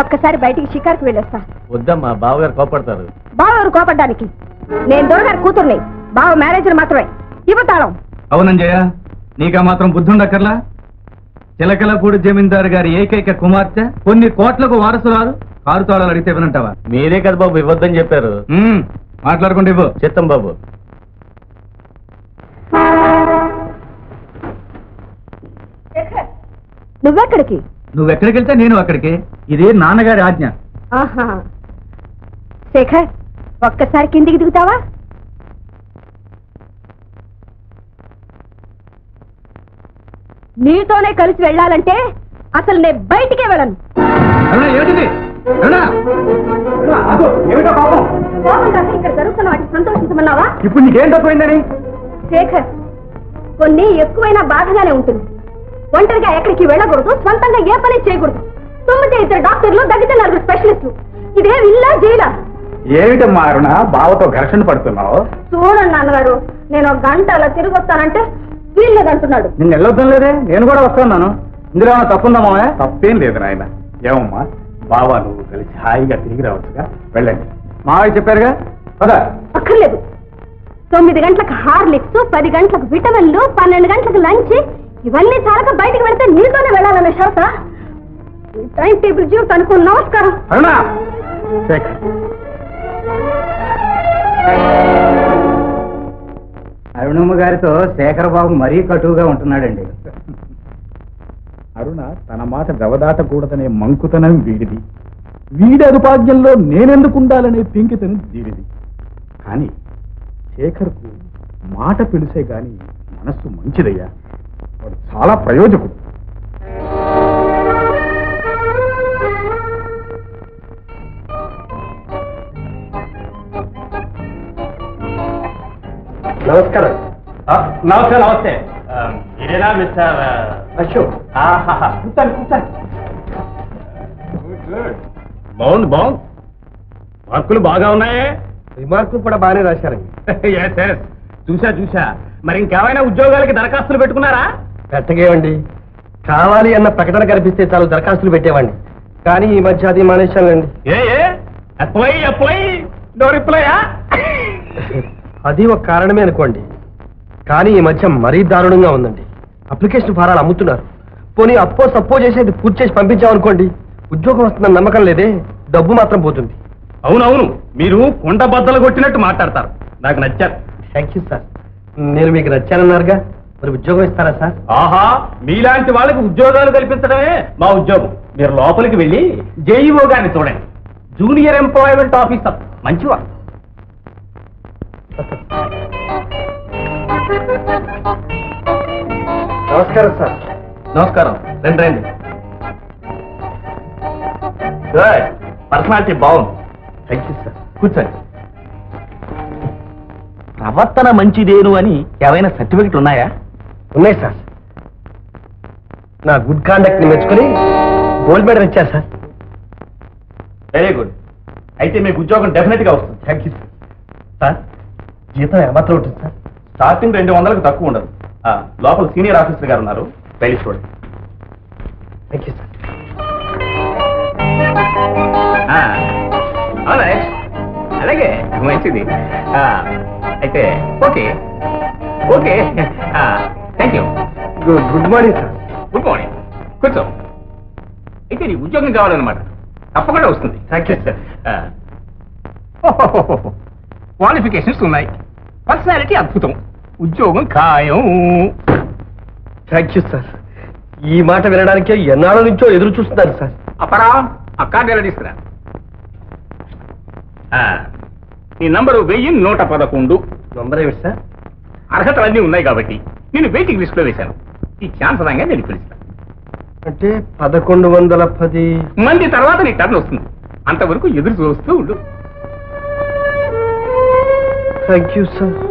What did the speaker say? ఒక్కసారి బయటికి షికార్కి వెళ్ళేస్తా. వద్దమ్మా, బావగారు కోపడతారు. బావగారు కోపడ్డానికి నేను దొరగారు కూతుర్ని, బావ మేనేజర్ మాత్రమే. ఇవ్వతాళం. అవునంజయ, నీకా మాత్రం బుద్ధుండక్కర్లా. చిలకలపూడి జమీందారు గారి ఏకైక కుమార్తె, కొన్ని కోట్లకు వారసురాలు. కారు తాళాలు అడిగితే వినంటావా? మీరే కదా బాబు ఇవ్వద్దని చెప్పారు. మాట్లాడుకుంటే ఇవ్వు. చిత్తం బాబు. నువ్వెక్కడికి? నువ్వెక్కడికి వెళ్తే నేను అక్కడికి. ఇది నాన్నగారి ఆజ్ఞ. శేఖర్, ఒక్కసారి కిందికి దిగుతావా? నీతోనే కలిసి వెళ్ళాలంటే అసలు నేను బయటికే వెళ్ళను. ఇక్కడ జరుగుతున్న వాటికి సంతోషించమన్నావా? ఇప్పుడు నీకేం తక్కువైందని? శేఖర్, కొన్ని ఎక్కువైనా బాధగానే ఉంటుంది. ఒంటరిగా ఎక్కడికి వెళ్ళకూడదు, స్వంతంగా ఏ పని చేయకూడదు. తొమ్మిది ఇద్దరు డాక్టర్లు, దగ్గర నలుగురు స్పెషలిస్టులు. ఇదే ఇల్లా జైలా? ఏమిటమ్మా అరుణ, బావతో ఘర్షణ పడుతున్నావు? చూడండి నాన్నగారు, నేను ఒక గంట అలా తిరిగి వస్తానంటే వీళ్ళేదంటున్నాడు. నిన్ను వెళ్ళొద్దాం లేదే, నేను కూడా వస్తాను. ఇందులో తప్పుందమ్మా? తప్పేం లేదు నాయన. ఏమమ్మా, బావా నువ్వు కలిసి హాయిగా తిరిగి రావచ్చుగా. వెళ్ళండి. మావయ్య చెప్పారుగా. కదా అక్కర్లేదు. 9 గంటలకు హార్లిక్స్, 10 గంటలకు విటమిన్లు, 12 గంటలకు లంచ్. ఇవన్నీ చాలక బయటకు వెళ్తే నీతోనే వెళ్ళాలన్న షరత? టైం టేబుల్ జీవితానికి నమస్కారం. అరుణమ్మ గారితో శేఖర్ బాబు మరీ కటువుగా ఉంటున్నాడండి. అరుణ తన మాట గవదాటకూడదనే మంకుతనం వీడిది, వీడి అదుపాజ్యంలో నేనెందుకు ఉండాలనే పింకితనం వీడిది. కానీ శేఖర్కు మాట పిలిసే గాని మనస్సు మంచిదయ్యా. వాడు చాలా ప్రయోజకుడు. నమస్కారం. నమస్తే. నమస్తే. ఇదేనా మిస్టర్ అశోక్? కూర్చోండి కూర్చోండి. బాగుంది బాగుంది. మార్కులు బాగా ఉన్నాయే. రిమార్కులు కూడా బాగానే రాశారండి. ఎస్ ఎస్, చూసా చూసా. మరి ఇంకేమైనా ఉద్యోగాలకి దరఖాస్తులు పెట్టుకున్నారా? పెట్టగేవండి. కావాలి అన్న ప్రకటన కనిపిస్తే చాలు దరఖాస్తులు పెట్టేవాడిని. కానీ ఈ మధ్య అది మానేశానండి. అది ఒక కారణమే అనుకోండి. కానీ ఈ మధ్య మరీ దారుణంగా ఉందండి. అప్లికేషన్ ఫారాలు అమ్ముతున్నారు. పోనీ అప్పో సప్పో చేసి అది పూర్తి చేసి పంపించామనుకోండి, ఉద్యోగం వస్తుందని నమ్మకం లేదే, డబ్బు మాత్రం పోతుంది. అవునవును, మీరు కొండ బద్దలు కొట్టినట్టు మాట్లాడతారు. నాకు నచ్చారు. Thank you sir. నేను మీకు నచ్చానన్నారుగా, మరి ఉద్యోగం ఇస్తారా సార్? ఆహా, మీలాంటి వాళ్ళకి ఉద్యోగాలు కల్పించడమే మా ఉద్యోగం. మీరు లోపలికి వెళ్ళి జేఈఓ గారిని చూడండి. జూనియర్ ఎంప్లాయ్మెంట్ ఆఫీసర్ మంచివాడు. నమస్కారం సార్. నమస్కారం. రండి రండి. పర్సనాలిటీ బాగుంది. Thank you sir. కూర్చోండి. ప్రవర్తన మంచిదేను అని ఏమైనా సర్టిఫికెట్ ఉన్నాయా? ఉన్నాయి సార్. నా గుడ్ కాండక్ట్ ని మెచ్చుకుని గోల్డ్ మెడల్ ఇచ్చారు సార్. Very good. అయితే మీకు ఉద్యోగం డెఫినెట్ గా వస్తుంది. Thank you sir. సార్, జీతం ఏమాత్రం ఉంటుంది సార్? స్టార్టింగ్ 200కు తక్కువ ఉండదు. లోపల సీనియర్ ఆఫీసర్ గారు ఉన్నారు, వెళ్ళి చూడండి. Thank you sir. అలాగే మంచిది. అయితే okay okay. Thank you. Good morning sir. Good morning. కూర్చో. అయితే నీకు ఉద్యోగం కావాలన్నమాట. తప్పకుండా వస్తుంది. Thank you sir. క్వాలిఫికేషన్స్ ఉన్నాయి, పర్సనాలిటీ అద్భుతం, ఉద్యోగం ఖాయం. Thank you sir. ఈ మాట వినడానికే ఎన్నాళ్ళ నుంచో ఎదురు చూస్తున్నారు సార్. అప్పరా అక్క నెల తీసుకురా. నీ నంబరు 1111. నంబర్ ఏమిటి సార్? అర్హతలు అన్నీ ఉన్నాయి కాబట్టి నేను వెయిటింగ్ లిస్ట్లో వేశాను. ఈ ఛాన్స్ రాగా నేను పిలుస్తాను. అంటే 1110 మంది తర్వాత నీ టర్న్ వస్తుంది. అంతవరకు ఎదురు చూస్తూ ఉండు. Thank you, sir.